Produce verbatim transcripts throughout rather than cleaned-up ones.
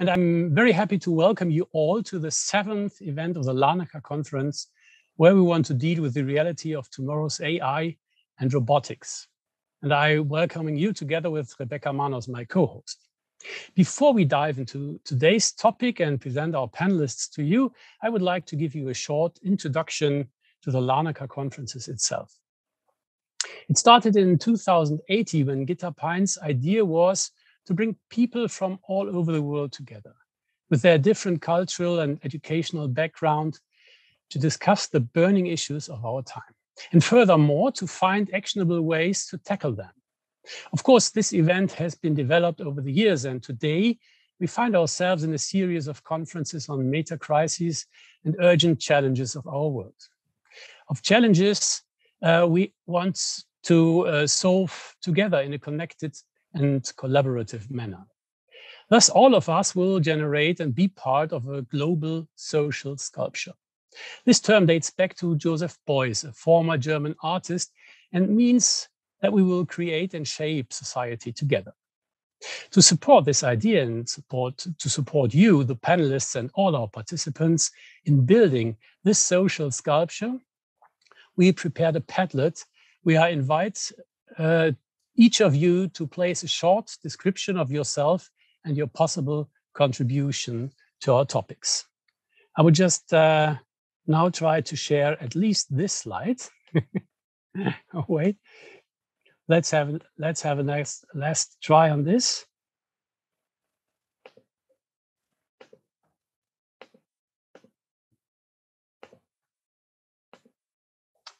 And I'm very happy to welcome you all to the seventh event of the Larnaca Conference, where we want to deal with the reality of tomorrow's A I and robotics. And I'm welcoming you together with Rebecca Manos, my co-host. Before we dive into today's topic and present our panelists to you, I would like to give you a short introduction to the Larnaca Conferences itself. It started in two thousand eighteen when Gitta Peyn's idea was to bring people from all over the world together with their different cultural and educational background to discuss the burning issues of our time. And furthermore, to find actionable ways to tackle them. Of course, this event has been developed over the years, and today we find ourselves in a series of conferences on meta crises and urgent challenges of our world. Of challenges uh, we want to uh, solve together in a connected and collaborative manner. Thus, all of us will generate and be part of a global social sculpture. This term dates back to Joseph Beuys, a former German artist, and means that we will create and shape society together. To support this idea and support, to support you, the panelists and all our participants in building this social sculpture, we prepared a Padlet. We invite uh, each of you to place a short description of yourself and your possible contribution to our topics. I would just uh, now try to share at least this slide. Oh, wait, let's have let's have a nice last try on this.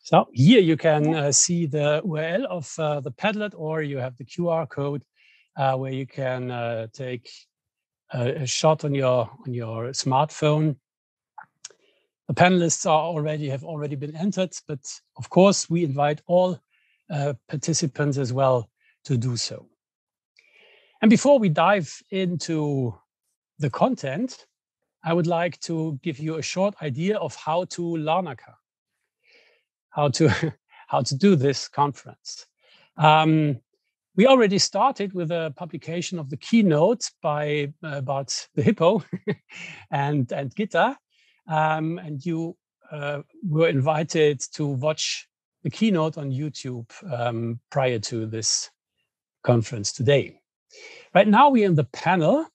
So here you can uh, see the U R L of uh, the Padlet, or you have the Q R code uh, where you can uh, take a, a shot on your on your smartphone. The panelists are already have already been entered, but of course we invite all uh, participants as well to do so. And before we dive into the content, I would like to give you a short idea of how to Larnaca, how to how to do this conference. Um, we already started with a publication of the keynote by uh, Bart the Hippo and and Gitta. Um, and you uh, were invited to watch the keynote on YouTube um, prior to this conference today. Right now, we're in the panel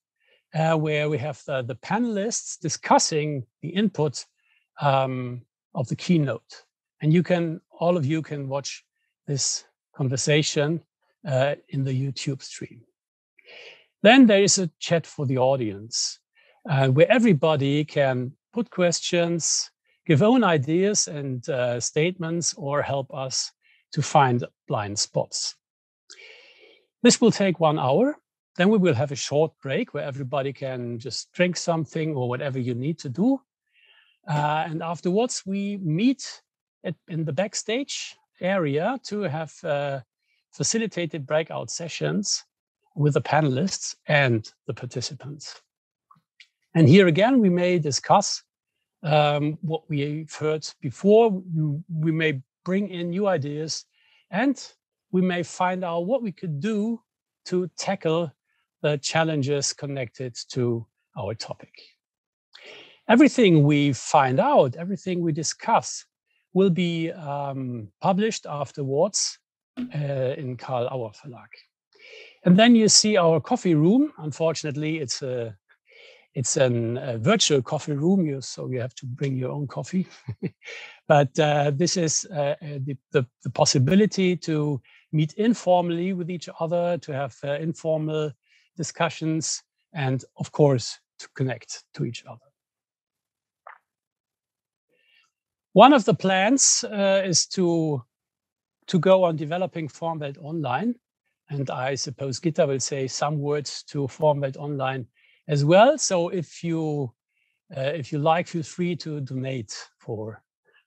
uh, where we have the, the panelists discussing the input um, of the keynote. And you can, all of you can watch this conversation uh, in the YouTube stream. Then there is a chat for the audience uh, where everybody can put questions, give own ideas and uh, statements, or help us to find blind spots. This will take one hour. Then we will have a short break where everybody can just drink something or whatever you need to do. Uh, and afterwards, we meet at, in the backstage area to have uh, facilitated breakout sessions with the panelists and the participants. And here again, we may discuss um, what we've heard before. We may bring in new ideas, and we may find out what we could do to tackle the challenges connected to our topic. Everything we find out, everything we discuss, will be um, published afterwards uh, in Karl Auer Verlag. And then you see our coffee room. Unfortunately, it's a It's an, a virtual coffee room, so you have to bring your own coffee. But uh, this is uh, the, the, the possibility to meet informally with each other, to have uh, informal discussions, and of course, to connect to each other. One of the plans uh, is to, to go on developing Formwelt Online. And I suppose Gitta will say some words to Formwelt Online as well. So if you uh, if you like, feel free to donate for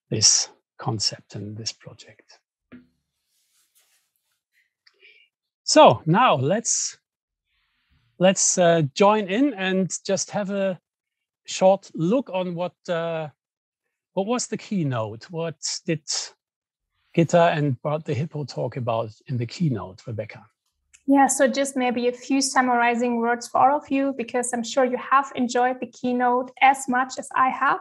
this concept and this project. So now let's let's uh, join in and just have a short look on what uh, what was the keynote. What did Gitta and Bart the Hippo talk about in the keynote, Rebecca? Yeah, so just maybe a few summarizing words for all of you, because I'm sure you have enjoyed the keynote as much as I have,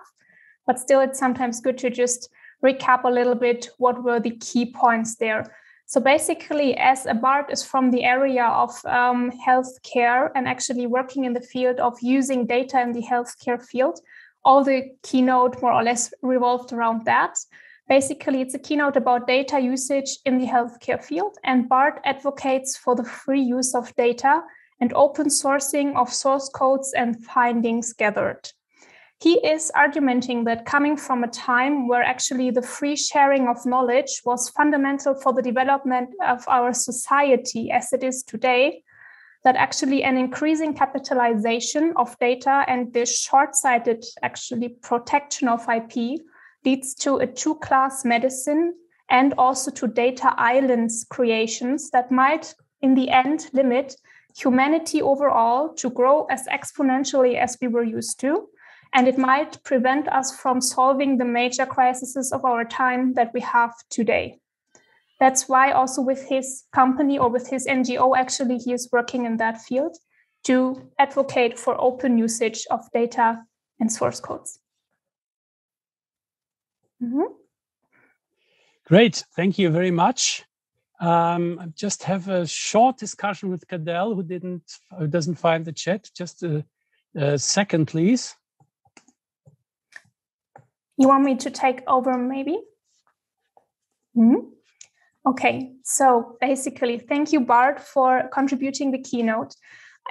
but still it's sometimes good to just recap a little bit what were the key points there. So basically, as Bart is from the area of um, healthcare and actually working in the field of using data in the healthcare field, all the keynote more or less revolved around that. Basically, it's a keynote about data usage in the healthcare field, and Bart advocates for the free use of data and open sourcing of source codes and findings gathered. He is argumenting that coming from a time where actually the free sharing of knowledge was fundamental for the development of our society as it is today, that actually an increasing capitalization of data and this short-sighted actually protection of I P leads to a two-class medicine and also to data islands creations that might in the end limit humanity overall to grow as exponentially as we were used to. And it might prevent us from solving the major crises of our time that we have today. That's why also with his company or with his N G O, actually, he is working in that field to advocate for open usage of data and source codes. Mm-hmm. Great, thank you very much. Um, I just have a short discussion with Cadell, who didn't, who doesn't find the chat. Just a, a second, please. You want me to take over, maybe? Mm-hmm. Okay, so basically, thank you, Bart, for contributing the keynote.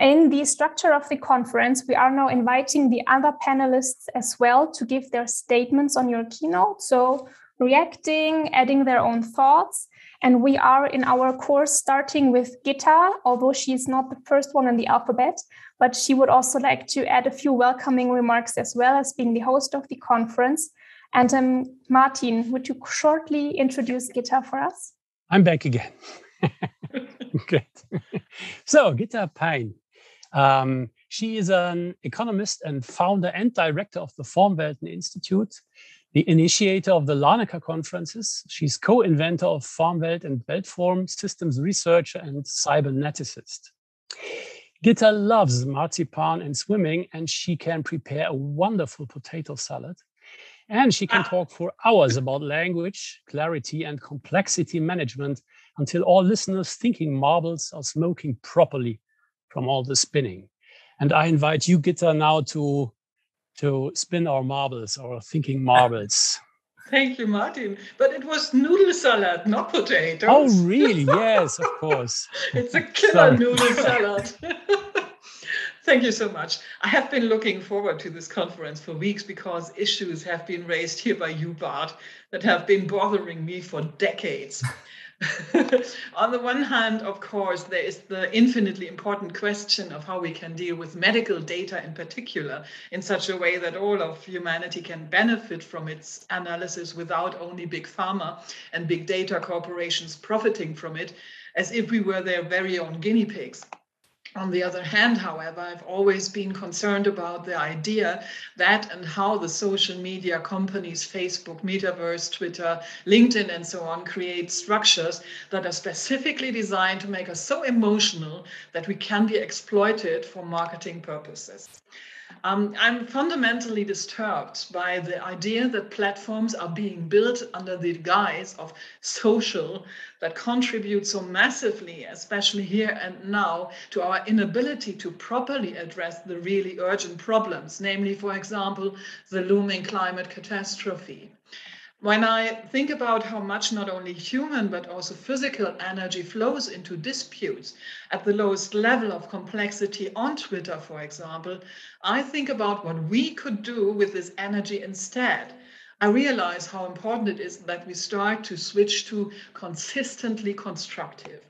In the structure of the conference, we are now inviting the other panelists as well to give their statements on your keynote. So reacting, adding their own thoughts. And we are in our course starting with Gitta, although she's not the first one in the alphabet, but she would also like to add a few welcoming remarks as well as being the host of the conference. And um, Martin, would you shortly introduce Gitta for us? I'm back again. Great. So Gitta Peyn, um, she is an economist and founder and director of the Formwelten Institute, the initiator of the Larnaca Conferences. She's co-inventor of Formwelt and Weltform, systems researcher and cyberneticist. Gitta loves marzipan and swimming, and she can prepare a wonderful potato salad. And she can talk for hours about language, clarity, and complexity management until all listeners' thinking marbles are smoking properly from all the spinning. And I invite you, Gitta, now to, to spin our marbles, our thinking marbles. Thank you, Martin. But it was noodle salad, not potatoes. Oh, really? Yes, of course. It's a killer noodle salad. Thank you so much. I have been looking forward to this conference for weeks because issues have been raised here by you, Bart, that have been bothering me for decades. On the one hand, of course, there is the infinitely important question of how we can deal with medical data in particular in such a way that all of humanity can benefit from its analysis without only big pharma and big data corporations profiting from it as if we were their very own guinea pigs. On the other hand, however, I've always been concerned about the idea that and how the social media companies, Facebook, Metaverse, Twitter, LinkedIn, and so on, create structures that are specifically designed to make us so emotional that we can be exploited for marketing purposes. Um, I'm fundamentally disturbed by the idea that platforms are being built under the guise of social that contribute so massively, especially here and now, to our inability to properly address the really urgent problems, namely, for example, the looming climate catastrophe. When I think about how much not only human, but also physical energy flows into disputes at the lowest level of complexity on Twitter, for example, I think about what we could do with this energy instead. I realize how important it is that we start to switch to consistently constructive.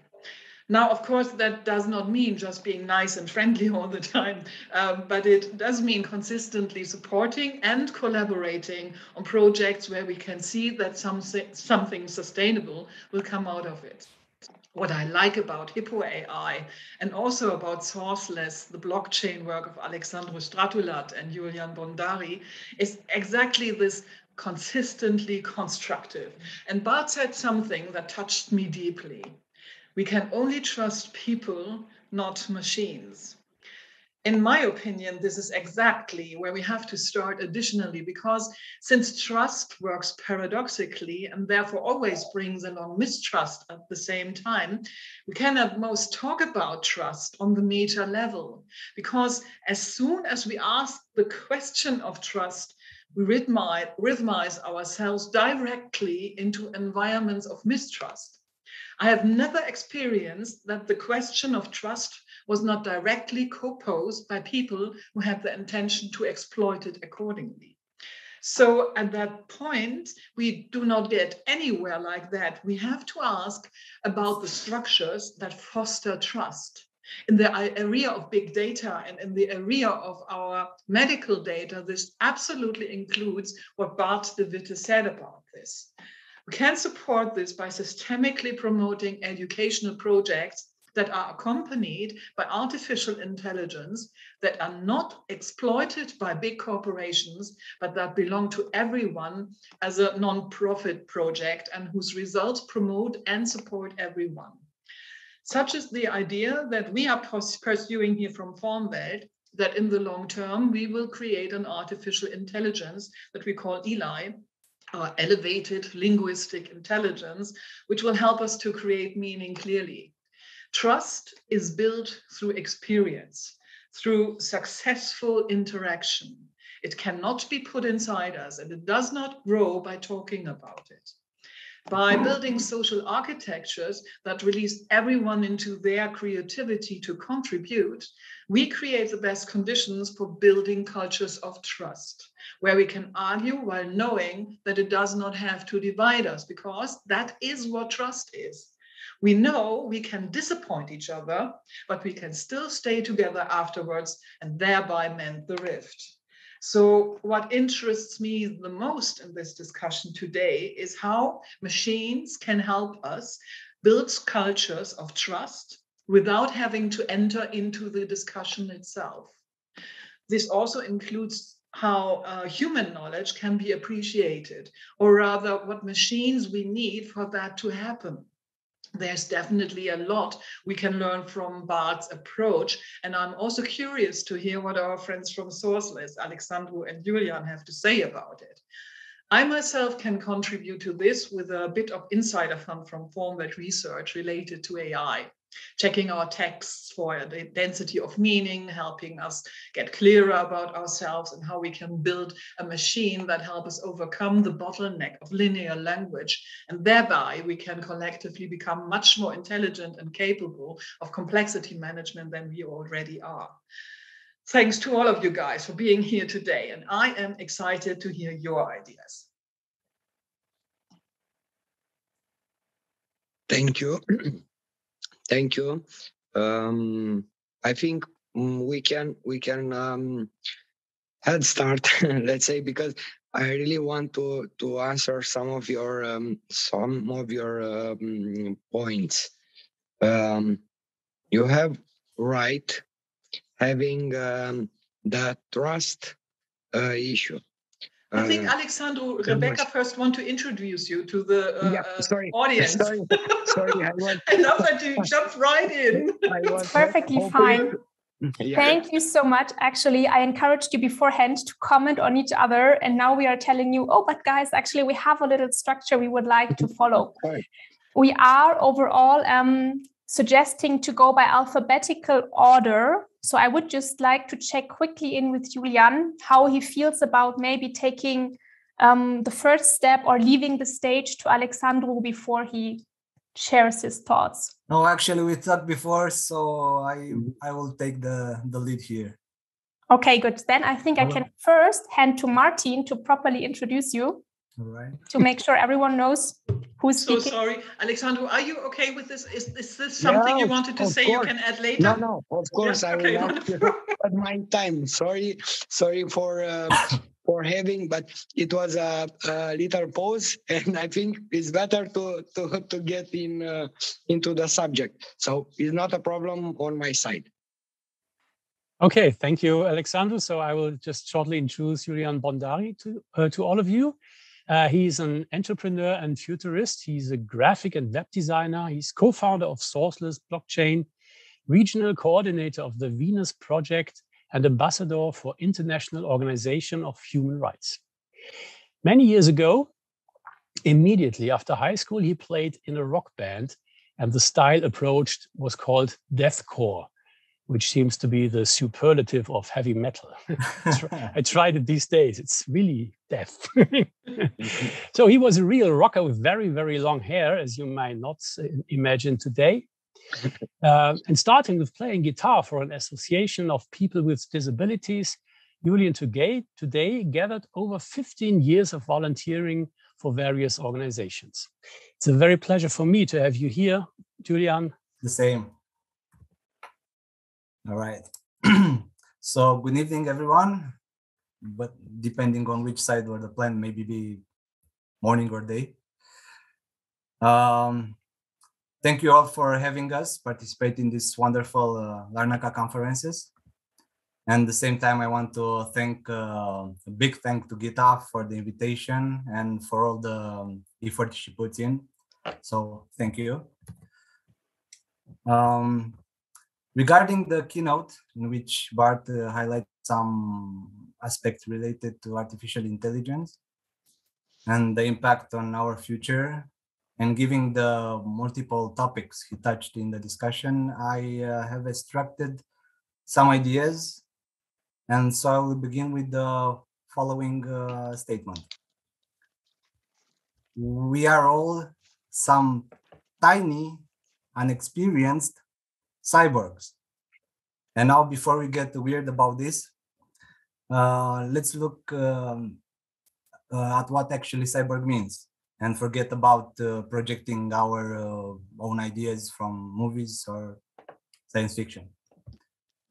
Now, of course, that does not mean just being nice and friendly all the time, um, but it does mean consistently supporting and collaborating on projects where we can see that something, something sustainable will come out of it. What I like about HIPPO A I and also about Sourceless, the blockchain work of Alexandru Stratulat and Julian Bondari, is exactly this consistently constructive. And Bart said something that touched me deeply. We can only trust people, not machines. In my opinion, this is exactly where we have to start additionally, because since trust works paradoxically and therefore always brings along mistrust at the same time, we can at most talk about trust on the meta level, because as soon as we ask the question of trust, we rhythmize ourselves directly into environments of mistrust. I have never experienced that the question of trust was not directly co-posed by people who had the intention to exploit it accordingly. So at that point, we do not get anywhere like that. We have to ask about the structures that foster trust. In the area of big data and in the area of our medical data, this absolutely includes what Bart de Witte said about this. We can support this by systemically promoting educational projects that are accompanied by artificial intelligence, that are not exploited by big corporations, but that belong to everyone as a non-profit project and whose results promote and support everyone. Such is the idea that we are pursuing here from Formwelt, that in the long term, we will create an artificial intelligence that we call E L I, our elevated linguistic intelligence, which will help us to create meaning clearly. Trust is built through experience, through successful interaction. It cannot be put inside us, and it does not grow by talking about it. By building social architectures that release everyone into their creativity to contribute, we create the best conditions for building cultures of trust, where we can argue while knowing that it does not have to divide us, because that is what trust is. We know we can disappoint each other, but we can still stay together afterwards and thereby mend the rift. So what interests me the most in this discussion today is how machines can help us build cultures of trust without having to enter into the discussion itself. This also includes how uh, human knowledge can be appreciated, or rather what machines we need for that to happen. There's definitely a lot we can learn from Bart's approach. And I'm also curious to hear what our friends from Sourceless, Alexandru and Julian, have to say about it. I myself can contribute to this with a bit of insider fund from Formwelt research related to A I, checking our texts for the density of meaning, helping us get clearer about ourselves and how we can build a machine that helps us overcome the bottleneck of linear language. And thereby we can collectively become much more intelligent and capable of complexity management than we already are. Thanks to all of you guys for being here today, and I am excited to hear your ideas. Thank you. Thank you. Um, I think we can we can um, head start, let's say, because I really want to to answer some of your um, some of your um, points. Um, you have right. Having um, that trust uh, issue. I think, uh, Alexandru, Rebecca first want to introduce you to the uh, yeah, sorry, audience. Sorry, sorry. I, want... I love that you jumped right in. It's perfectly fine. Yeah. Thank you so much. Actually, I encouraged you beforehand to comment on each other. And now we are telling you, oh, but guys, actually, we have a little structure we would like to follow. Right. We are overall um, suggesting to go by alphabetical order. So I would just like to check quickly in with Julian, how he feels about maybe taking um, the first step or leaving the stage to Alexandru before he shares his thoughts. No, actually we talked before, so I, I will take the, the lead here. Okay, good. Then I think I can first hand to Martin to properly introduce you. All right. To make sure everyone knows who's speaking. So sorry, Alexandru, are you okay with this? Is, is this something yeah, you wanted to say course. You can add later? No, no, of course yeah, I okay, will to, but my time. Sorry, sorry for uh, for having, but it was a, a little pause, and I think it's better to to to get in uh, into the subject. So it's not a problem on my side. Okay, thank you, Alexandru. So I will just shortly introduce Julian Bondari to uh, to all of you. Uh, he's an entrepreneur and futurist. He's a graphic and web designer. He's co-founder of Sourceless Blockchain, regional coordinator of the Venus Project, and ambassador for International Organization of Human Rights. Many years ago, immediately after high school, he played in a rock band, and the style approached was called Deathcore, which seems to be the superlative of heavy metal. I tried it these days. It's really death. So he was a real rocker with very, very long hair, as you might not imagine today. Uh, and starting with playing guitar for an association of people with disabilities, Julian today, today gathered over fifteen years of volunteering for various organizations. It's a very pleasure for me to have you here, Julian. The same. All right. So good evening, everyone. But depending on which side of the planet, maybe be morning or day. Um, Thank you all for having us participate in this wonderful uh, Larnaca Conferences. And at the same time, I want to thank uh, a big thank to Gitta for the invitation and for all the um, effort she puts in. So thank you. Um, regarding the keynote, in which Bart uh, highlights some aspects related to artificial intelligence and the impact on our future, and giving the multiple topics he touched in the discussion, I uh, have extracted some ideas. And so I will begin with the following uh, statement. We are all some tiny, unexperienced cyborgs. And now, before we get weird about this, uh, let's look um, uh, at what actually cyborg means, and forget about uh, projecting our uh, own ideas from movies or science fiction.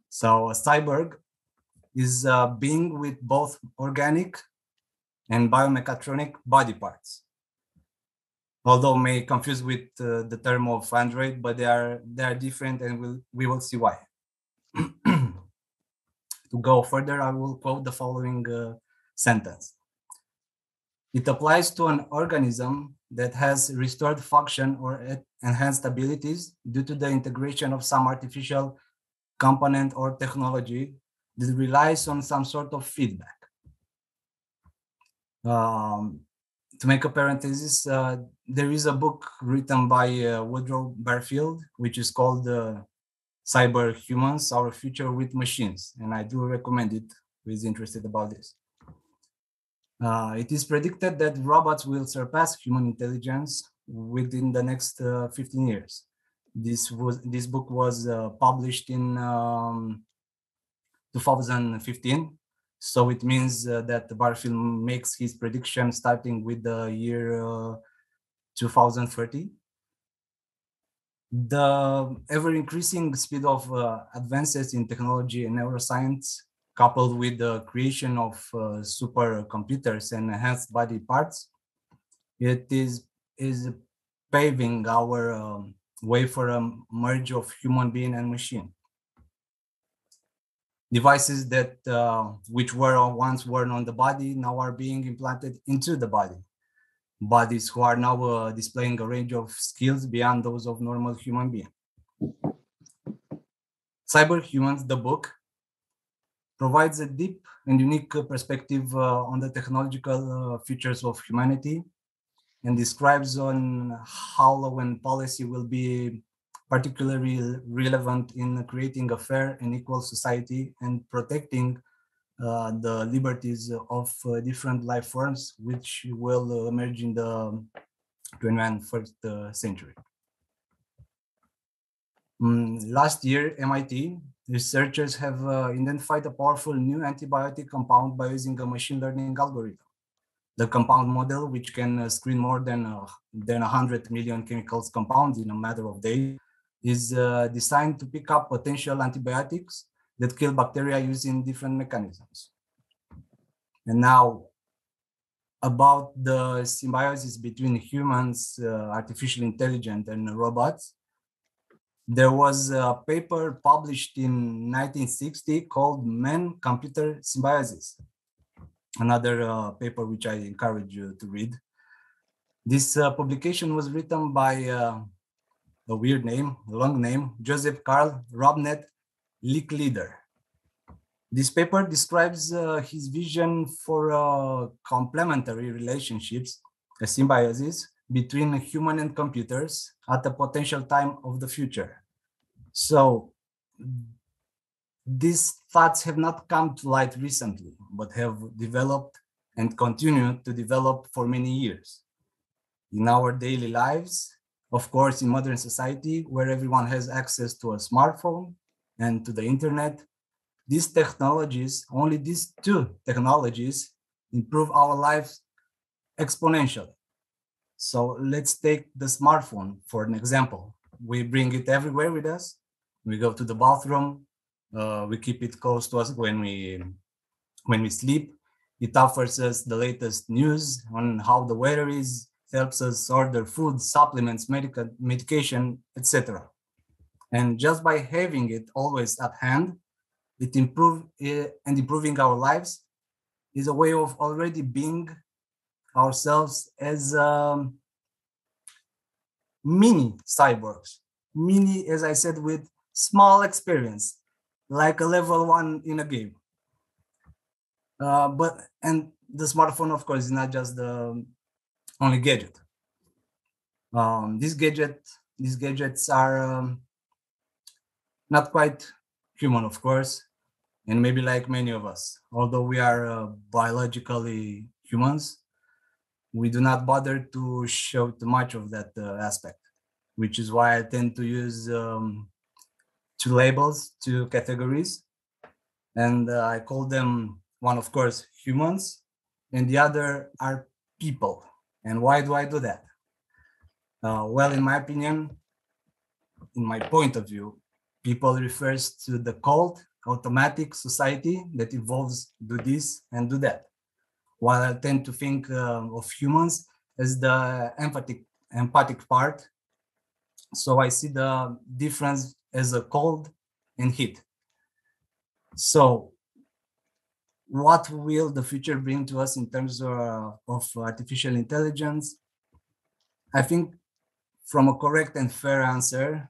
So a cyborg is a being with both organic and biomechatronic body parts, although may confuse with uh, the term of android, but they are, they are different, and we'll, we will see why. To go further, I will quote the following uh, sentence. It applies to an organism that has restored function or enhanced abilities due to the integration of some artificial component or technology that relies on some sort of feedback. Um, to make a parenthesis, uh, there is a book written by uh, Woodrow Barfield, which is called uh, Cyber Humans, Our Future with Machines. And I do recommend it, who is interested about this. Uh, it is predicted that robots will surpass human intelligence within the next uh, fifteen years. This was this book was uh, published in um, two thousand fifteen, so it means uh, that Barfield makes his prediction starting with the year uh, two thousand thirty. The ever-increasing speed of uh, advances in technology and neuroscience, coupled with the creation of uh, supercomputers and enhanced body parts, it is, is paving our um, way for a merge of human being and machine. Devices that uh, which were once worn on the body now are being implanted into the body. Bodies who are now uh, displaying a range of skills beyond those of normal human being. Cyber Humans, the book, provides a deep and unique perspective uh, on the technological uh, futures of humanity, and describes on how law and policy will be particularly relevant in creating a fair and equal society and protecting uh, the liberties of uh, different life forms, which will emerge in the twenty-first uh, century. Mm, last year, M I T researchers have uh, identified a powerful new antibiotic compound by using a machine learning algorithm. The compound model, which can uh, screen more than, uh, than one hundred million chemicals compounds in a matter of days, is uh, designed to pick up potential antibiotics that kill bacteria using different mechanisms. And now, about the symbiosis between humans, uh, artificial intelligence, and robots. There was a paper published in nineteen sixty called Man-Computer Symbiosis, another uh, paper which I encourage you to read. This uh, publication was written by uh, a weird name, a long name, Joseph Carl Robnett Licklider. This paper describes uh, his vision for uh, complementary relationships, a symbiosis between human and computers at a potential time of the future. So these thoughts have not come to light recently, but have developed and continue to develop for many years. In our daily lives, of course, in modern society, where everyone has access to a smartphone and to the internet, these technologies, only these two technologies, improve our lives exponentially. So let's take the smartphone for an example. We bring it everywhere with us. We go to the bathroom. Uh, we keep it close to us when we when we sleep. It offers us the latest news on how the weather is, helps us order food, supplements, medica medication, et cetera. And just by having it always at hand, it improve uh, and improving our lives is a way of already being ourselves as um, mini cyborgs. Mini, as I said, with small experience, like a level one in a game. Uh, but and the smartphone, of course, is not just the only gadget. Um, these gadget, these gadgets are um, not quite human, of course, and maybe like many of us. Although we are uh, biologically humans, we do not bother to show too much of that uh, aspect, which is why I tend to use um, two labels, two categories, and uh, I call them one, of course, humans, and the other are people. And why do I do that? Uh, well, in my opinion, in my point of view, people refers to the cold, automatic society that evolves do this and do that, while I tend to think uh, of humans as the empathic, empathic part. So I see the difference as a cold and heat. So what will the future bring to us in terms of, of artificial intelligence? I think from a correct and fair answer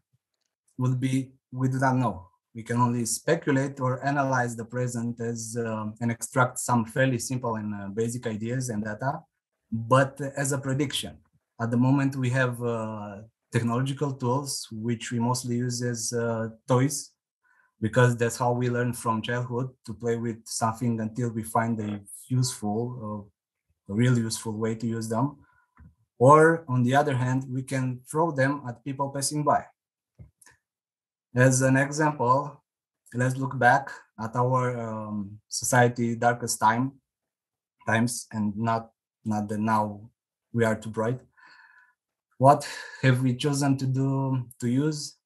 would be, we do not know. We can only speculate or analyze the present as um, and extract some fairly simple and uh, basic ideas and data. But as a prediction, at the moment we have uh, technological tools, which we mostly use as uh, toys, because that's how we learn from childhood, to play with something until we find a useful, uh, a really useful way to use them. Or on the other hand, we can throw them at people passing by. As an example, let's look back at our um, society's darkest time, times, and not, not that now we are too bright. What have we chosen to do, to use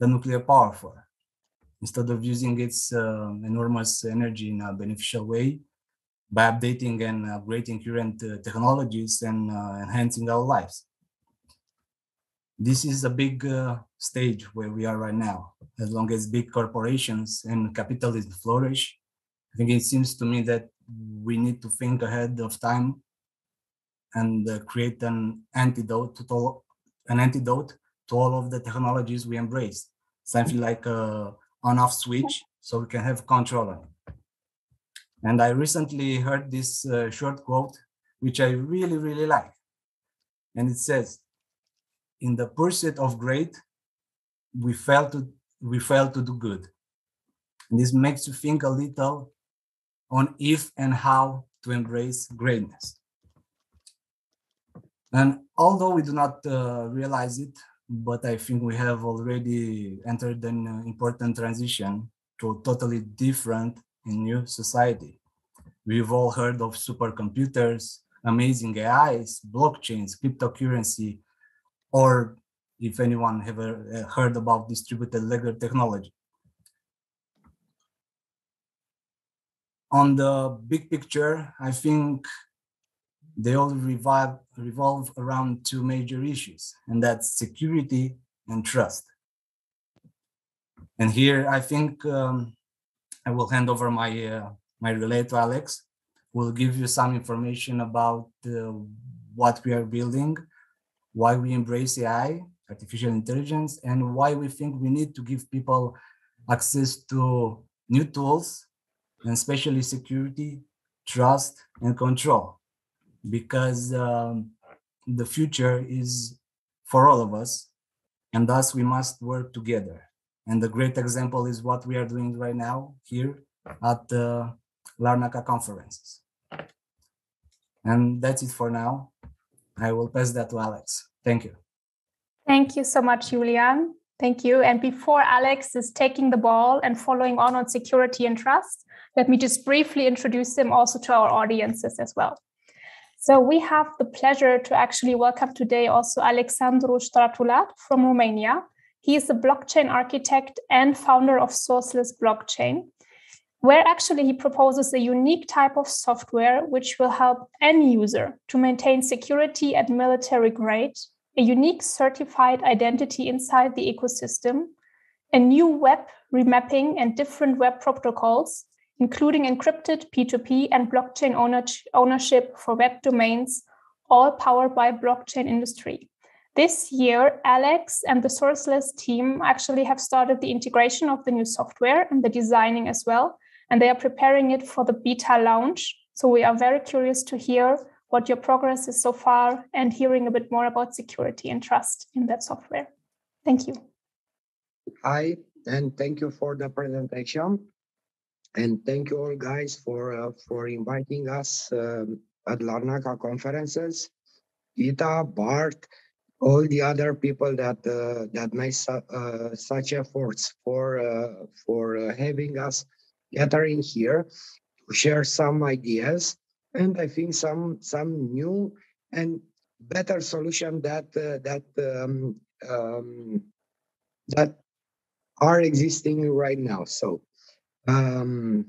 the nuclear power for? Instead of using its uh, enormous energy in a beneficial way, by updating and upgrading current uh, technologies and uh, enhancing our lives. This is a big uh, stage where we are right now. As long as big corporations and capitalism flourish, I think it seems to me that we need to think ahead of time and uh, create an antidote to all, an antidote to all of the technologies we embrace. Something like a on-off switch, so we can have control on it. And I recently heard this uh, short quote, which I really, really like. And it says, "In the pursuit of great, we fail to we fail to do good." And this makes you think a little on if and how to embrace greatness. And although we do not uh, realize it, but I think we have already entered an important transition to a totally different and new society. We've all heard of supercomputers, amazing A Is, blockchains, cryptocurrency, or if anyone ever heard about distributed ledger technology. On the big picture, I think they all revolve, revolve around two major issues, and that's security and trust. And here I think um, I will hand over my, uh, my relay to Alex, We'll give you some information about uh, what we are building, why we embrace A I, artificial intelligence, and why we think we need to give people access to new tools, and especially security, trust, and control, because um, the future is for all of us, and thus we must work together. And a great example is what we are doing right now here at the Larnaca Conferences. And that's it for now. I will pass that to Alex. Thank you. Thank you so much, Julian. Thank you. And before Alex is taking the ball and following on on security and trust, let me just briefly introduce him also to our audiences as well. So we have the pleasure to actually welcome today also Alexandru Stratulat from Romania. He is a blockchain architect and founder of Sourceless Blockchain, where actually he proposes a unique type of software which will help any user to maintain security at military grade, a unique certified identity inside the ecosystem, a new web remapping and different web protocols, including encrypted P two P and blockchain ownership for web domains, all powered by blockchain industry. This year, Alex and the Sourceless team actually have started the integration of the new software and the designing as well, and they are preparing it for the beta launch. So we are very curious to hear what your progress is so far and hearing a bit more about security and trust in that software. Thank you. Hi, and thank you for the presentation. And thank you all guys for, uh, for inviting us uh, at Larnaca Conferences, Gitta, Bart, all the other people that uh, that make su- uh, such efforts for uh, for uh, having us gathering here to share some ideas, and I think some some new and better solution that uh, that um, um, that are existing right now. So um,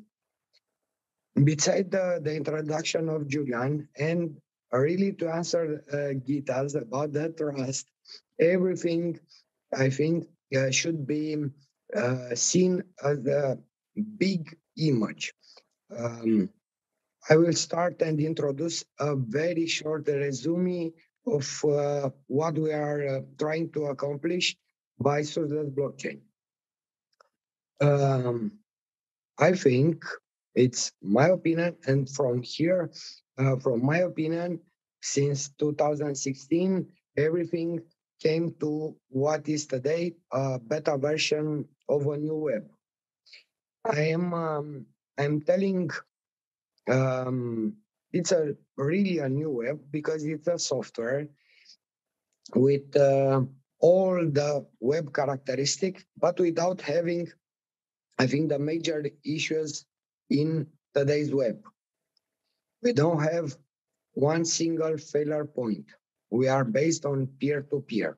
beside the, the introduction of Julian and really to answer uh, Gitta's about the trust, everything I think uh, should be uh, seen as a big image. Um, I will start and introduce a very short resume of uh, what we are uh, trying to accomplish by Sourceless Blockchain. Um, I think it's my opinion, and from here, Uh, from my opinion, since two thousand sixteen, everything came to what is today a beta version of a new web. I am um, I'm telling um, it's a really a new web because it's a software with uh, all the web characteristics, but without having, I think, the major issues in today's web. We don't have one single failure point. We are based on peer-to-peer.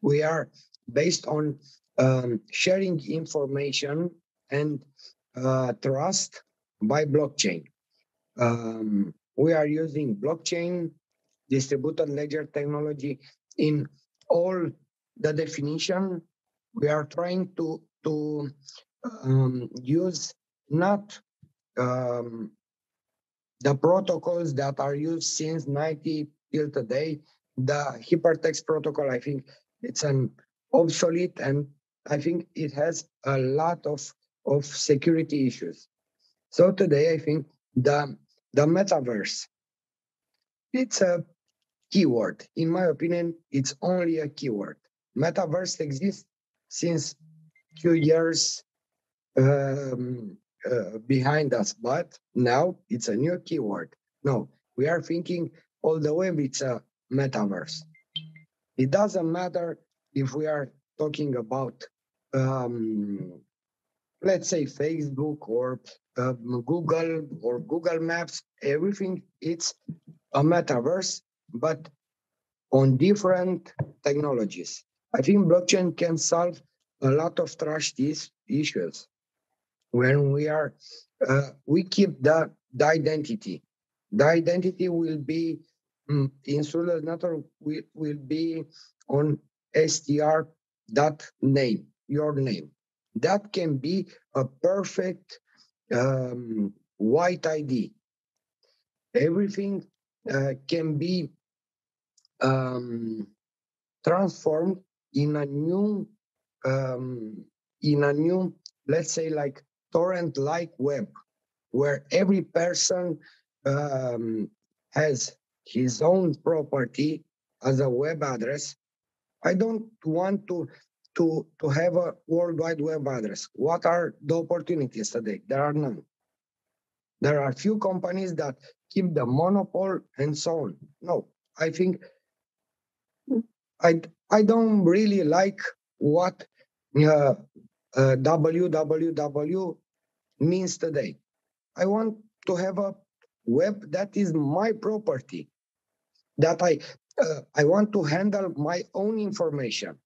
We are based on um, sharing information and uh, trust by blockchain. Um, we are using blockchain, distributed ledger technology in all the definition. We are trying to, to um, use not um, the protocols that are used since ninety till today, the hypertext protocol, I think it's an obsolete, and I think it has a lot of, of security issues. So today, I think the, the metaverse, it's a keyword. In my opinion, it's only a keyword. Metaverse exists since two years um, Uh, behind us, but now it's a new keyword. No, we are thinking all the way it's a metaverse. It doesn't matter if we are talking about, um, let's say, Facebook or um, Google or Google Maps, everything, it's a metaverse, but on different technologies. I think blockchain can solve a lot of trust issues. When we are, uh, we keep the, the identity. The identity will be um, in Sourceless Network will, will be on S T R dot name, your name. That can be a perfect um, white I D. everything uh, can be um, transformed in a new, um, in a new, let's say, like torrent-like web, where every person um, has his own property as a web address. I don't want to to to have a worldwide web address. What are the opportunities today? There are none. There are few companies that keep the monopoly and so on. No, I think I I don't really like what uh, uh, W W W means today. I want to have a web that is my property, that I uh, I want to handle my own information.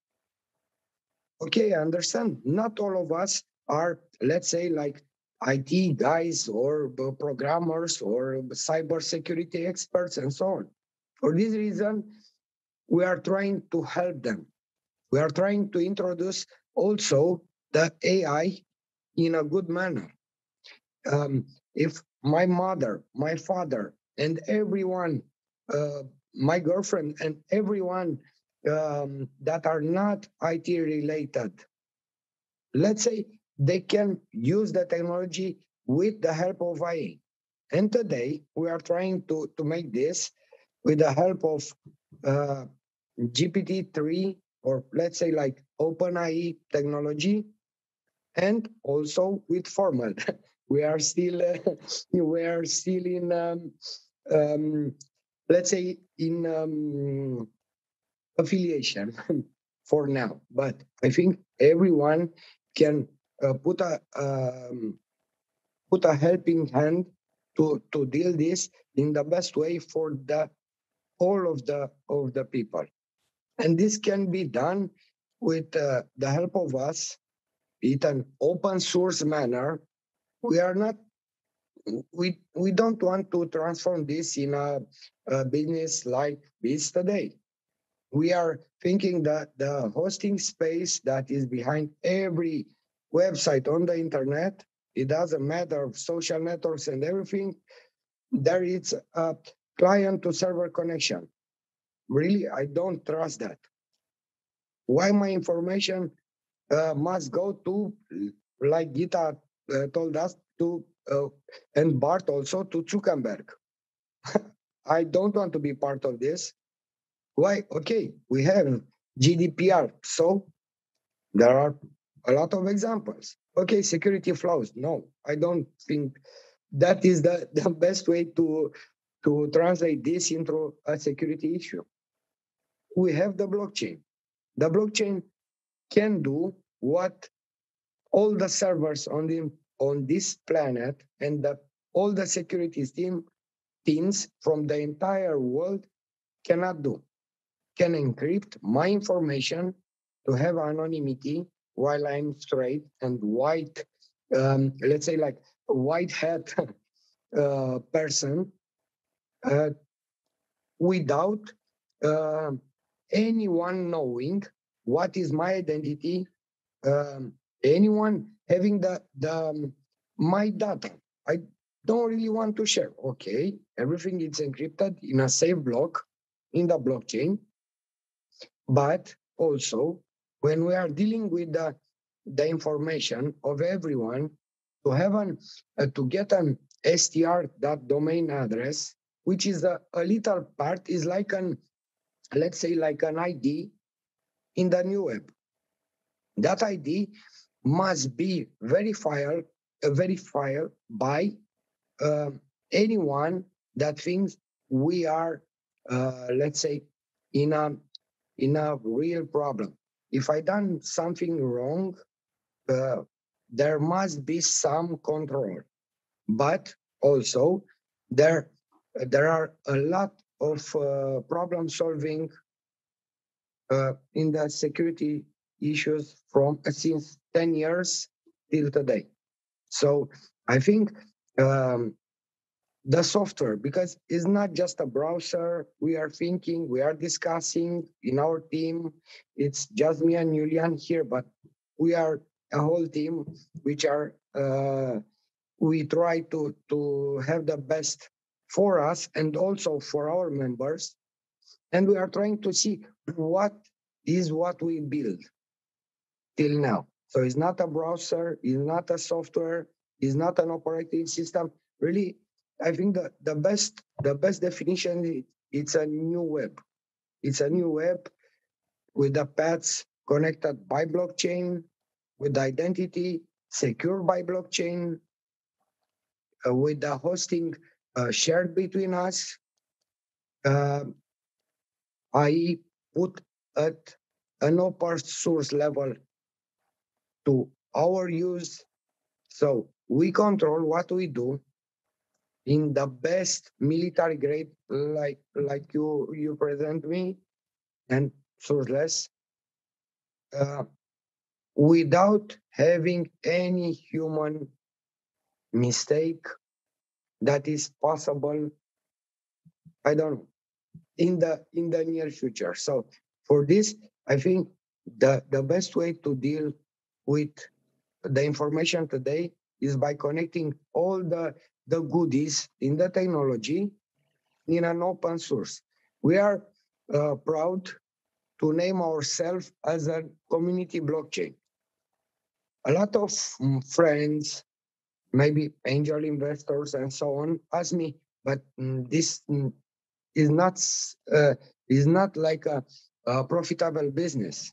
Okay, I understand. Not all of us are, let's say, like I T guys or programmers or cybersecurity experts and so on. For this reason, we are trying to help them. We are trying to introduce also the A I in a good manner. Um, if my mother, my father, and everyone, uh, my girlfriend, and everyone um, that are not I T related, let's say they can use the technology with the help of A I. And today we are trying to, to make this with the help of uh, G P T three, or let's say like OpenAI technology, and also with Formwelt. We are still, uh, we are still in, um, um, let's say, in um, affiliation for now. But I think everyone can uh, put a um, put a helping hand to to deal this in the best way for the all of the of the people, and this can be done with uh, the help of us, in an open source manner. We are not, we, we don't want to transform this in a, a business like this today. We are thinking that the hosting space that is behind every website on the internet, it doesn't matter of social networks and everything, there is a client to server connection. Really, I don't trust that. Why my information uh, must go to, like Gitta Uh, told us to, uh, and Bart also, to Zuckerberg. I don't want to be part of this. Why? Okay, we have G D P R, so there are a lot of examples. Okay, security flaws. No, I don't think that is the, the best way to, to translate this into a security issue. We have the blockchain. The blockchain can do what all the servers on the on this planet and the, all the security team, teams from the entire world cannot do. Can encrypt my information to have anonymity while I'm straight and white, um, let's say like a white hat uh, person uh, without uh, anyone knowing what is my identity, um, anyone having the, the um, my data. I don't really want to share. Okay, everything is encrypted in a safe block in the blockchain. But also, when we are dealing with the, the information of everyone, to have an, uh, to get an S T R, that domain address, which is a, a little part, is like an, let's say like an I D in the new web. That I D must be verified, uh, verified by uh, anyone that thinks we are, uh, let's say, in a in a real problem. If I done something wrong, uh, there must be some control. But also there there are a lot of uh, problem solving uh, in the security issues from uh, since ten years till today. So I think um, the software, because it's not just a browser, we are thinking, we are discussing in our team, it's just me and Julian here, but we are a whole team, which are, uh, we try to, to have the best for us and also for our members. And we are trying to see what is what we build till now. So it's not a browser, it's not a software, it's not an operating system. Really, I think the, the best the best definition, it's a new web. It's a new web with the paths connected by blockchain, with identity secured by blockchain, uh, with the hosting uh, shared between us, uh, that is put at an open source level to our use. So we control what we do in the best military grade, like like you, you present me, and sourceless, uh, without having any human mistake that is possible, I don't know, in the in the near future. So for this, I think the, the best way to deal with the information today is by connecting all the, the goodies in the technology in an open source. We are uh, proud to name ourselves as a community blockchain. A lot of friends, maybe angel investors and so on, ask me, but this is not uh, is not like a, a profitable business.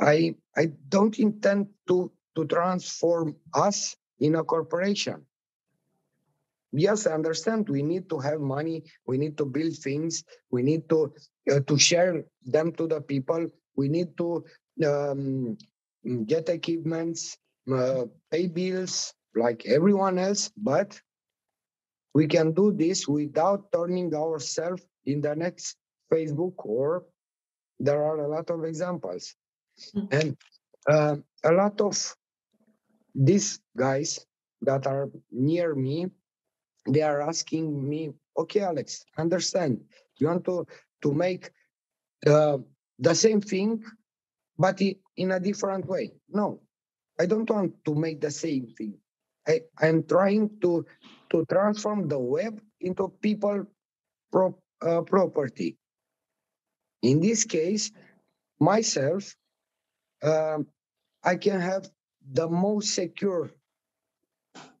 I I don't intend to to transform us in a corporation. Yes, I understand we need to have money, we need to build things, we need to uh, to share them to the people, we need to um, get equipments, uh, pay bills like everyone else, but we can do this without turning ourselves in the next Facebook, or there are a lot of examples. Mm-hmm. And uh, a lot of these guys that are near me, they are asking me, okay, Alex, understand, you want to, to make uh, the same thing, but in a different way. No, I don't want to make the same thing. I, I'm trying to, to transform the web into people pro, uh, property. In this case, myself, um, I can have the most secure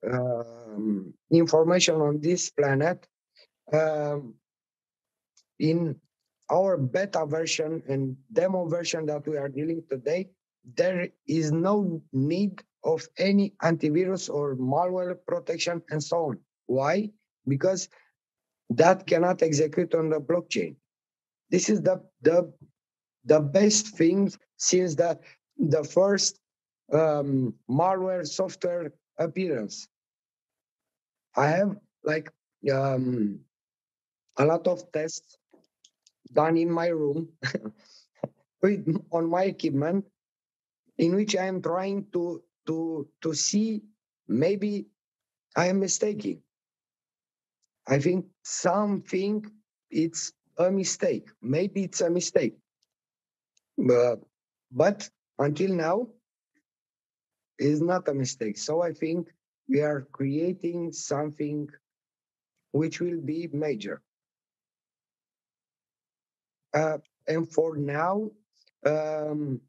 um, information on this planet um, in our beta version and demo version that we are dealing today. There is no need of any antivirus or malware protection and so on. Why? Because that cannot execute on the blockchain. This is the the, the best thing since the, the first um, malware software appearance. I have like um, a lot of tests done in my room with, on my equipment, in which I am trying to to to see, maybe I am mistaken. I think something, it's a mistake. Maybe it's a mistake. Uh, but until now, it's not a mistake. So I think we are creating something which will be major. Uh, and for now, um,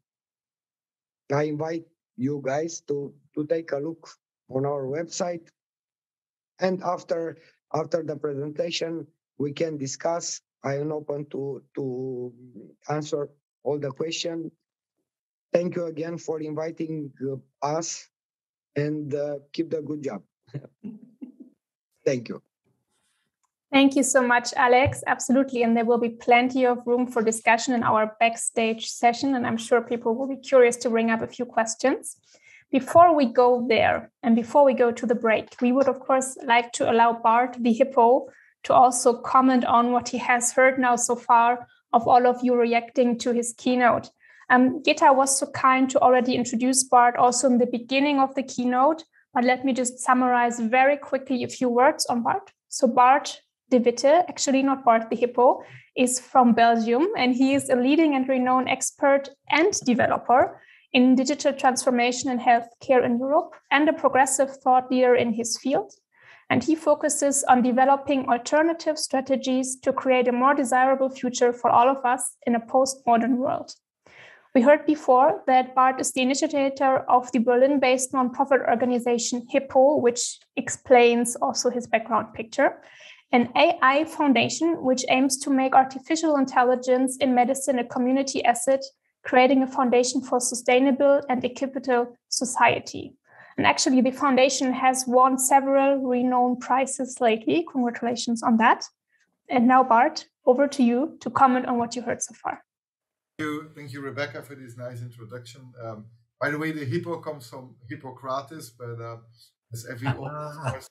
I invite you guys to, to take a look on our website. And after after the presentation, we can discuss. I am open to, to answer all the questions. Thank you again for inviting us, and uh, keep the good job. Thank you. Thank you so much, Alex. Absolutely. And there will be plenty of room for discussion in our backstage session. And I'm sure people will be curious to bring up a few questions. Before we go there, and before we go to the break, we would, of course, like to allow Bart the Hippo to also comment on what he has heard now so far of all of you reacting to his keynote. Um, Gitta was so kind to already introduce Bart also in the beginning of the keynote. But let me just summarize very quickly a few words on Bart. So Bart de Witte, actually not Bart the Hippo, is from Belgium, and he is a leading and renowned expert and developer in digital transformation and healthcare in Europe, and a progressive thought leader in his field. and he focuses on developing alternative strategies to create a more desirable future for all of us in a postmodern world. We heard before that Bart is the initiator of the Berlin-based nonprofit organization HIPPO, which explains also his background picture, an A I foundation which aims to make artificial intelligence in medicine a community asset, creating a foundation for sustainable and equitable society. And actually, the foundation has won several renowned prizes lately. Congratulations on that. And now, Bart, over to you to comment on what you heard so far. Thank you, Thank you Rebecca, for this nice introduction. Um, by the way, the hippo comes from Hippocrates, but uh, as every open, source,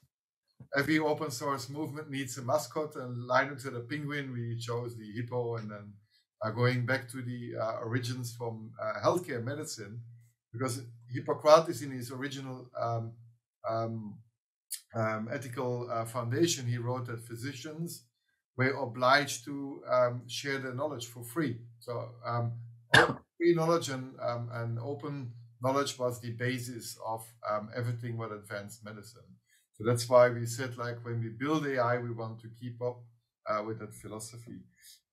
every open source movement needs a mascot, and Linux had a penguin. We chose the hippo, and then uh, going back to the uh, origins from uh, healthcare medicine, because Hippocrates, in his original um, um, um, ethical uh, foundation, he wrote that physicians were obliged to um, share their knowledge for free. So um, free knowledge and, um, and open knowledge was the basis of um, everything with advanced medicine. So that's why we said, like, when we build A I, we want to keep up uh, with that philosophy.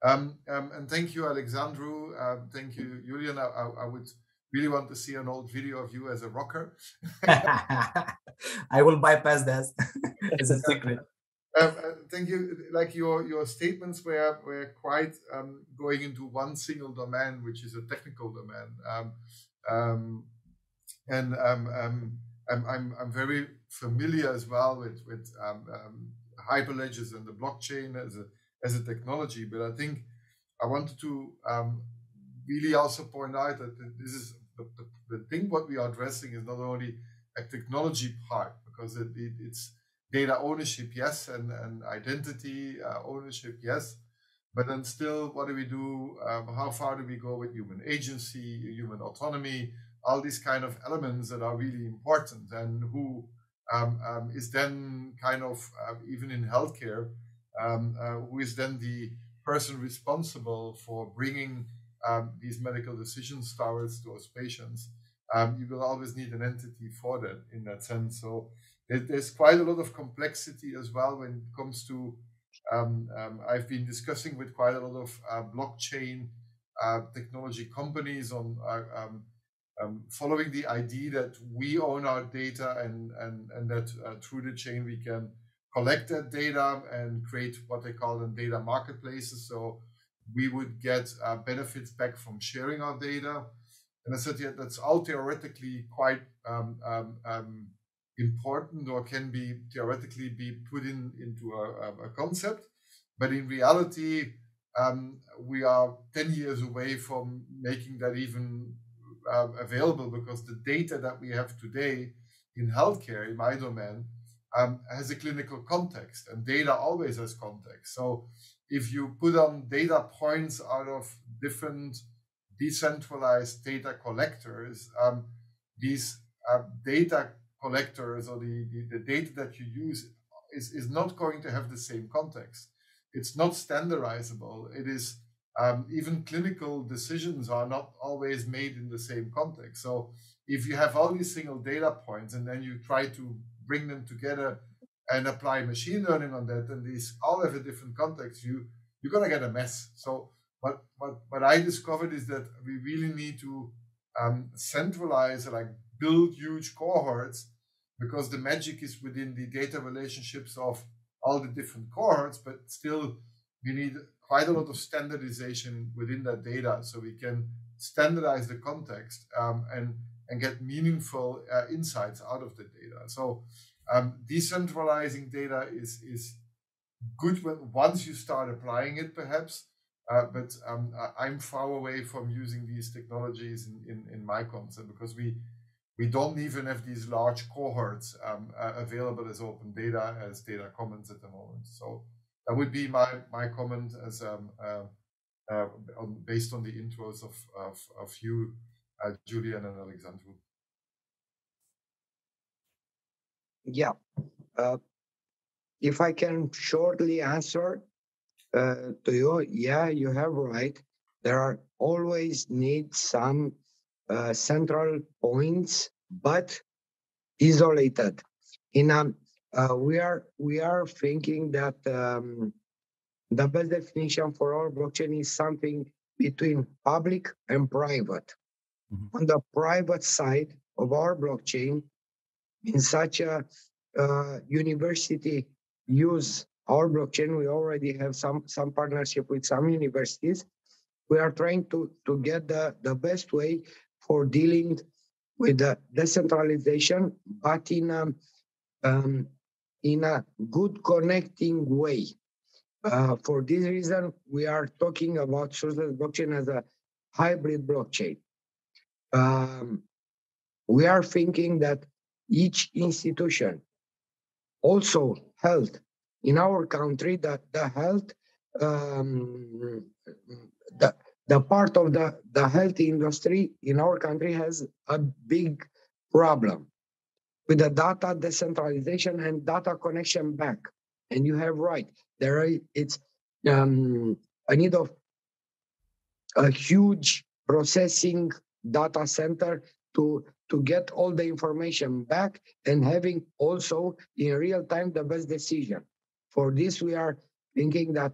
Um, um, and thank you, Alexandru. Uh, thank you, Julian. I, I, I would really want to see an old video of you as a rocker. I will bypass that. It's a secret. Um, uh, thank you. Like, your your statements were were quite um, going into one single domain, which is a technical domain, um, um, and um, um, I'm, I'm I'm very familiar as well with with um, um, hyperledgers and the blockchain as a as a technology. But I think I wanted to um, really also point out that this is the, the, the thing. What we are addressing is not only a technology part, because it, it, it's data ownership, yes, and, and identity uh, ownership, yes. But then still, what do we do? Um, how far do we go with human agency, human autonomy, all these kind of elements that are really important, and who um, um, is then kind of, uh, even in healthcare, um, uh, who is then the person responsible for bringing um, these medical decisions towards those patients. Um, you will always need an entity for that in that sense. So there's quite a lot of complexity as well when it comes to, um, um, I've been discussing with quite a lot of uh, blockchain uh, technology companies on uh, um, um, following the idea that we own our data, and, and, and that uh, through the chain we can collect that data and create what they call them data marketplaces. So we would get uh, benefits back from sharing our data. And I said, yeah, that's all theoretically quite um, um, um, important, or can be theoretically be put in into a, a concept, but in reality, um, we are ten years away from making that even uh, available, because the data that we have today in healthcare, in my domain, um, has a clinical context, and data always has context. So if you put on data points out of different decentralized data collectors, um, these uh, data collectors, or the, the, the data that you use is, is not going to have the same context. It's not standardizable. It is um, even clinical decisions are not always made in the same context. So if you have all these single data points and then you try to bring them together and apply machine learning on that, and these all have a different context, you, you're going to get a mess. So what, what, what I discovered is that we really need to um, centralize, like, build huge cohorts, because the magic is within the data relationships of all the different cohorts, but still we need quite a lot of standardization within that data so we can standardize the context um, and, and get meaningful uh, insights out of the data. So um, decentralizing data is, is good when, once you start applying it, perhaps, uh, but um, I'm far away from using these technologies in, in, in my concept, because we We don't even have these large cohorts um, uh, available as open data, as data commons at the moment. So that would be my my comment as um, uh, uh, on, based on the intros of of, of you, uh, Julian and Alexandru. Yeah, uh, if I can shortly answer uh, to you, yeah, you have right. There are always need some Uh, central points, but isolated. In a uh, we are we are thinking that um, the best definition for our blockchain is something between public and private. Mm-hmm. On the private side of our blockchain, in such a uh, university use our blockchain, we already have some, some partnership with some universities. We are trying to, to get the, the best way for dealing with the decentralization, but in a, um, in a good connecting way. Uh, for this reason, we are talking about Sourceless Blockchain as a hybrid blockchain. Um, we are thinking that each institution, also health, in our country, that the health, um, the, the part of the, the health industry in our country has a big problem with the data decentralization and data connection back. And you have right. There are, it's um, a need of a huge processing data center to, to get all the information back and having also in real time the best decision. For this, we are thinking that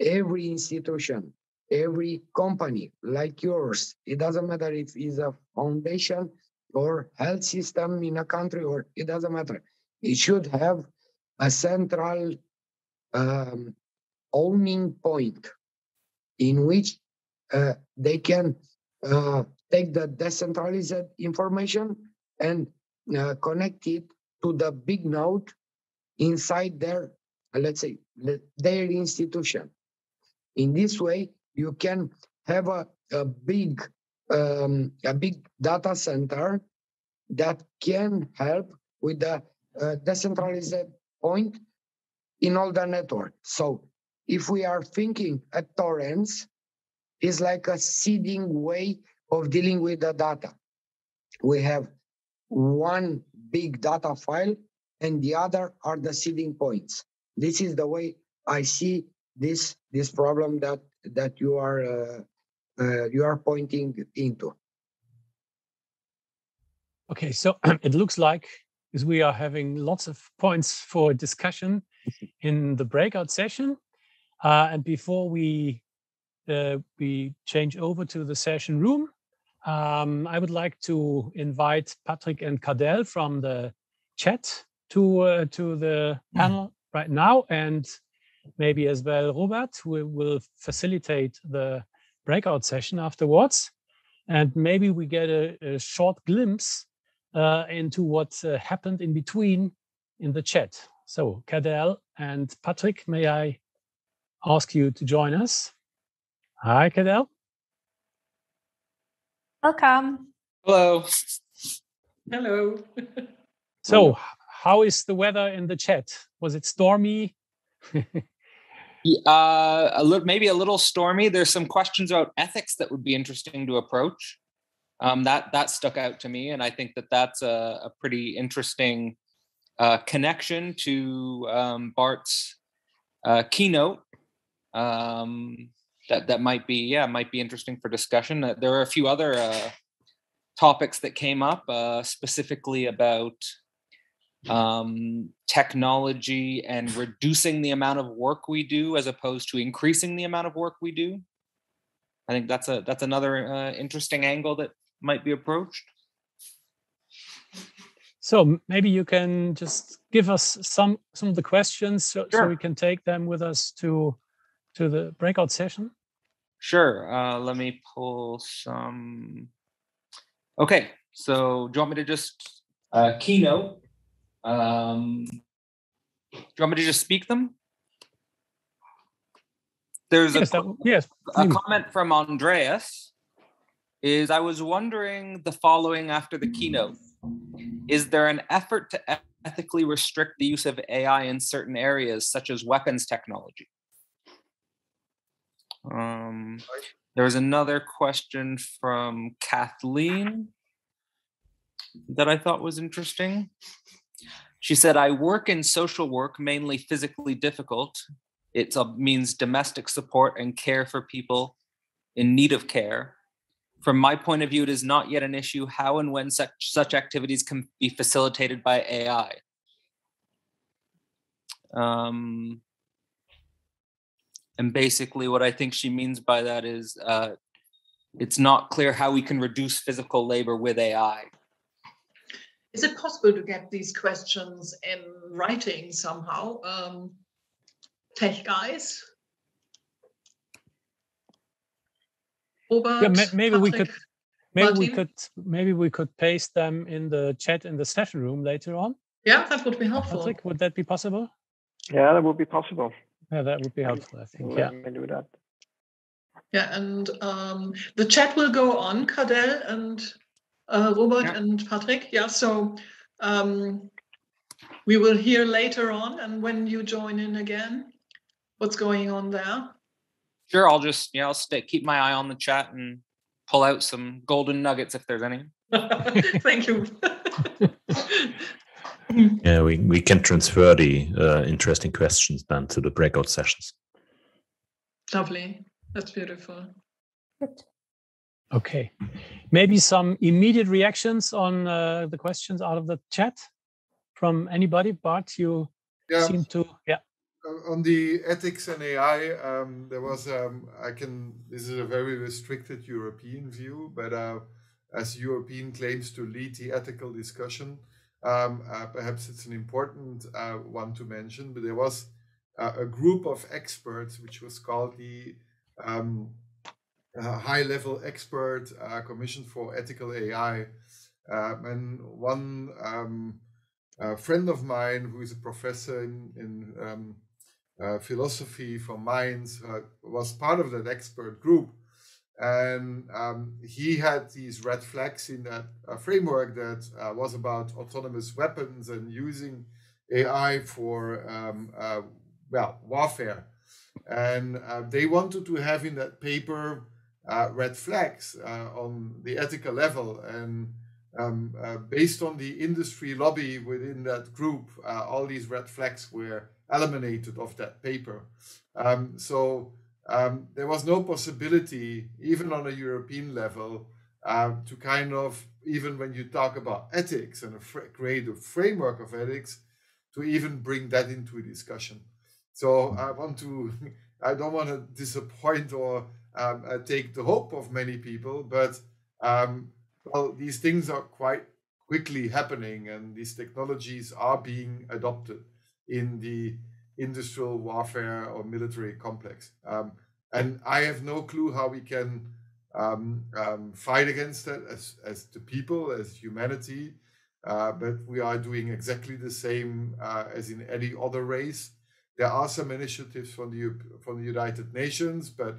every institution, every company like yours, it doesn't matter if it's a foundation or health system in a country, or it doesn't matter. It should have a central um, owning point in which uh, they can uh, take the decentralized information and uh, connect it to the big node inside their, let's say, their institution. In this way, you can have a, a big um, a big data center that can help with the uh, decentralized point in all the network. So if we are thinking at torrents, it's like a seeding way of dealing with the data. We have one big data file and the other are the seeding points. This is the way I see this this problem that that you are uh, uh, you are pointing into. Okay, so it looks like we are having lots of points for discussion in the breakout session, uh, and before we uh, we change over to the session room, um, I would like to invite Patrick and Cadell from the chat to uh, to the panel. Mm-hmm. Right now, and maybe as well Robert, who will facilitate the breakout session afterwards, and maybe we get a, a short glimpse uh, into what uh, happened in between in the chat. So Cadell and Patrick, may I ask you to join us? Hi, Cadell. Welcome. Hello. Hello. So, how is the weather in the chat? Was it stormy? uh, a little, maybe a little stormy. There's some questions about ethics that would be interesting to approach. Um, that that stuck out to me, and I think that that's a, a pretty interesting uh, connection to um, Bart's uh, keynote. Um, that that might be yeah might be interesting for discussion. Uh, there are a few other uh, topics that came up uh, specifically about um technology and reducing the amount of work we do as opposed to increasing the amount of work we do. I think that's a that's another uh, interesting angle that might be approached. So maybe you can just give us some some of the questions, so, sure. so we can take them with us to to the breakout session. Sure. Uh let me pull some. Okay, so do you want me to just uh keynote? Um, do you want me to just speak them? There's yes, a, that, yes. a comment from Andreas is, I was wondering the following after the keynote. Is there an effort to ethically restrict the use of A I in certain areas, such as weapons technology? Um, there was another question from Kathleen that I thought was interesting. She said, I work in social work, mainly physically difficult. It means domestic support and care for people in need of care. From my point of view, it is not yet an issue how and when such, such activities can be facilitated by A I. Um, and basically what I think she means by that is uh, it's not clear how we can reduce physical labor with A I. Is it possible to get these questions in writing somehow? Um, tech guys? Robert, yeah, maybe Patrick, we could maybe Martin? we could maybe we could paste them in the chat in the session room later on. Yeah, that would be helpful. Patrick, would that be possible? Yeah, that would be possible. Yeah, that would be helpful, I think. Let yeah. me do that. Yeah, and um, the chat will go on, Cadell and uh, Robert yeah. and Patrick. Yeah, so um, we will hear later on, and when you join in again, what's going on there? Sure, I'll just yeah, I'll stay, keep my eye on the chat and pull out some golden nuggets if there's any. Thank you. Yeah, we, we can transfer the uh, interesting questions then to the breakout sessions. Lovely. That's beautiful. Good. Okay. Maybe some immediate reactions on uh, the questions out of the chat from anybody. Bart, you yeah. seem to... yeah. On the ethics and A I, um, there was, um, I can, this is a very restricted European view, but uh, as European claims to lead the ethical discussion, Um, uh, perhaps it's an important uh, one to mention, but there was uh, a group of experts which was called the um, uh, High-Level Expert uh, Commission for Ethical A I. Uh, and one um, uh, friend of mine, who is a professor in, in um, uh, philosophy from Mainz, uh, was part of that expert group. And um, he had these red flags in that uh, framework that uh, was about autonomous weapons and using A I for, um, uh, well, warfare. And uh, they wanted to have in that paper uh, red flags uh, on the ethical level. And um, uh, based on the industry lobby within that group, uh, all these red flags were eliminated of that paper. Um, so. Um, there was no possibility, even on a European level, uh, to kind of, even when you talk about ethics and a create a framework of ethics, to even bring that into a discussion. So I want to, I don't want to disappoint or um, uh, take the hope of many people, but um, well, these things are quite quickly happening, and these technologies are being adopted in the industrial warfare or military complex. Um, and I have no clue how we can um, um, fight against that as, as the people, as humanity, uh, but we are doing exactly the same uh, as in any other race. There are some initiatives from the, from the United Nations, but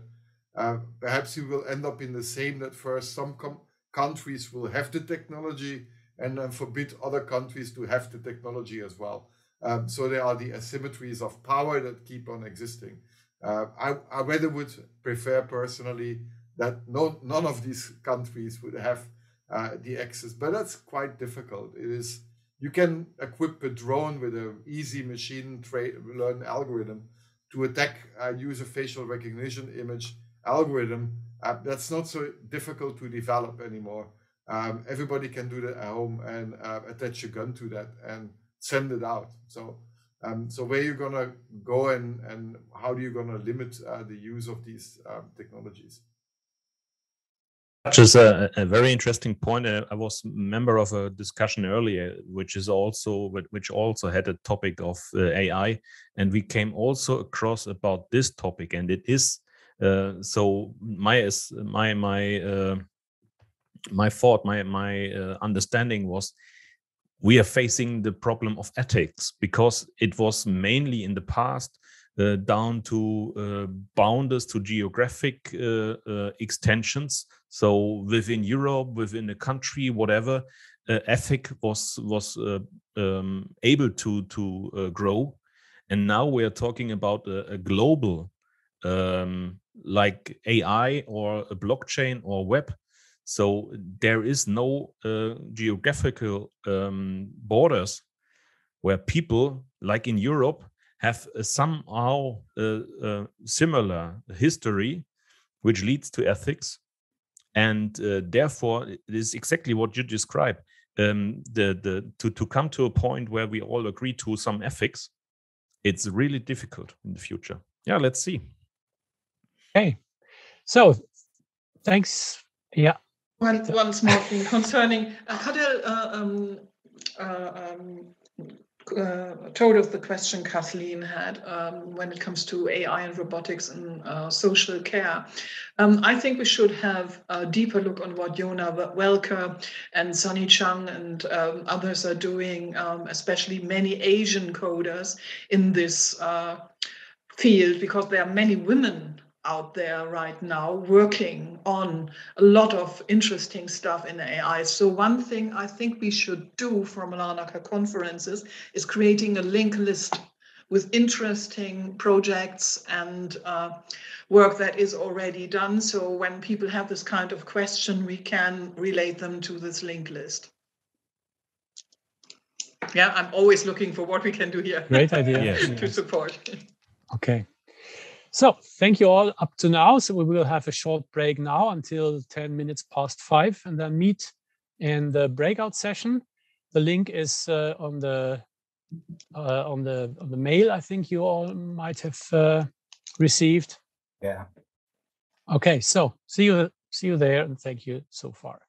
uh, perhaps we will end up in the same, that first some com countries will have the technology and then forbid other countries to have the technology as well. Um, so there are the asymmetries of power that keep on existing. Uh, I, I rather would prefer personally that no, none of these countries would have uh, the access, but that's quite difficult. It is, you can equip a drone with an easy machine learn algorithm to attack uh, use a facial recognition image algorithm. Uh, that's not so difficult to develop anymore. Um, everybody can do that at home and uh, attach a gun to that and send it out. So, um, so where are you gonna go, and and how are you gonna limit uh, the use of these uh, technologies? Which is a, a very interesting point. I was a member of a discussion earlier, which is also which also had a topic of uh, A I, and we came also across about this topic, and it is uh, so. My is my my uh, my thought, my my uh, understanding was, we are facing the problem of ethics because it was mainly in the past uh, down to uh, boundaries, to geographic uh, uh, extensions. So within Europe, within a country, whatever, uh, ethic was was uh, um, able to to uh, grow, and now we are talking about a, a global, um, like A I or a blockchain or web. So there is no uh, geographical um, borders where people, like in Europe, have a somehow uh, uh, similar history, which leads to ethics. And uh, therefore, it is exactly what you describe, um, the, the, to, to come to a point where we all agree to some ethics it's really difficult in the future. Yeah, let's see. Okay. So thanks. Yeah. One, one small thing concerning uh, Cadell uh, um, uh, um, uh, told us the question Kathleen had um, when it comes to A I and robotics and uh, social care. Um, I think we should have a deeper look on what Jona Welker and Sunny Chung and um, others are doing, um, especially many Asian coders in this uh, field, because there are many women out there right now working on a lot of interesting stuff in A I. So one thing I think we should do from Larnaca Conferences is creating a link list with interesting projects and uh, work that is already done. So when people have this kind of question, we can relate them to this link list. Yeah, I'm always looking for what we can do here. Great idea. Yes, to yes. support. Okay. So thank you all up to now. So we will have a short break now until ten minutes past five, and then meet in the breakout session. The link is uh, on the uh, on the on the mail. I think you all might have uh, received. Yeah. Okay. So see you see you there, and thank you so far.